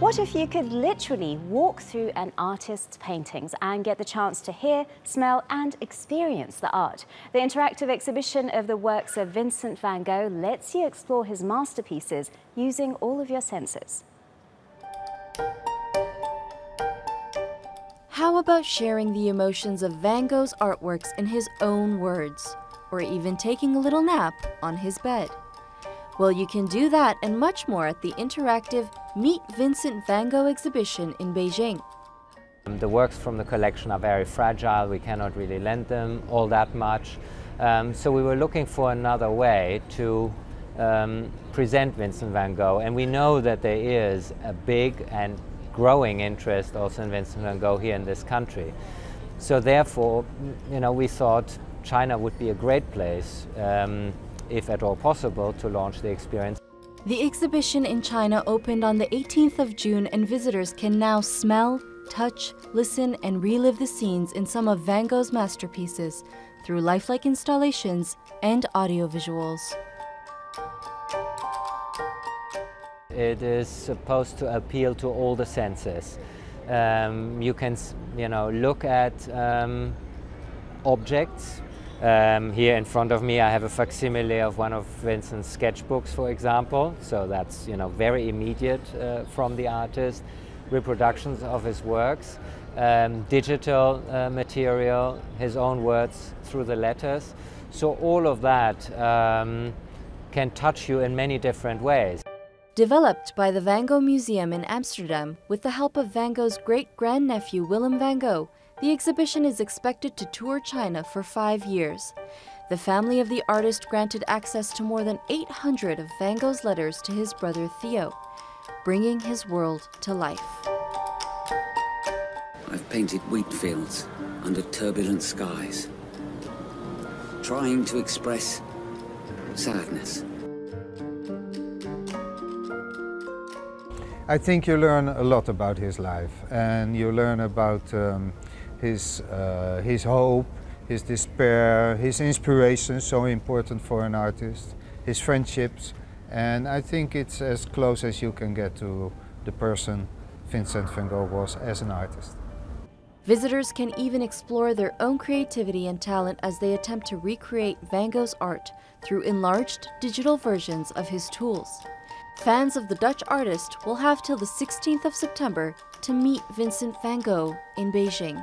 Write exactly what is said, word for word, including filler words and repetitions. What if you could literally walk through an artist's paintings and get the chance to hear, smell and experience the art? The interactive exhibition of the works of Vincent van Gogh lets you explore his masterpieces using all of your senses. How about sharing the emotions of Van Gogh's artworks in his own words, or even taking a little nap on his bed? Well, you can do that and much more at the interactive Meet Vincent van Gogh exhibition in Beijing. The works from the collection are very fragile, we cannot really lend them all that much. Um, so we were looking for another way to um, present Vincent van Gogh, and we know that there is a big and growing interest also in Vincent van Gogh here in this country. So therefore, you know, we thought China would be a great place, um, if at all possible, to launch the experience. The exhibition in China opened on the eighteenth of June, and visitors can now smell, touch, listen and relive the scenes in some of Van Gogh's masterpieces through lifelike installations and audio visuals. It is supposed to appeal to all the senses. Um, you can, you know, look at um, objects. Um, here in front of me I have a facsimile of one of Vincent's sketchbooks, for example, so that's, you know, very immediate uh, from the artist. Reproductions of his works, um, digital uh, material, his own words through the letters. So all of that um, can touch you in many different ways. Developed by the Van Gogh Museum in Amsterdam with the help of Van Gogh's great-grandnephew Willem Van Gogh, the exhibition is expected to tour China for five years. The family of the artist granted access to more than eight hundred of Van Gogh's letters to his brother Theo, bringing his world to life. I've painted wheat fields under turbulent skies, trying to express sadness. I think you learn a lot about his life, and you learn about um, his, uh, his hope, his despair, his inspiration, so important for an artist, his friendships, and I think it's as close as you can get to the person Vincent van Gogh was as an artist. Visitors can even explore their own creativity and talent as they attempt to recreate Van Gogh's art through enlarged digital versions of his tools. Fans of the Dutch artist will have till the sixteenth of September to meet Vincent van Gogh in Beijing.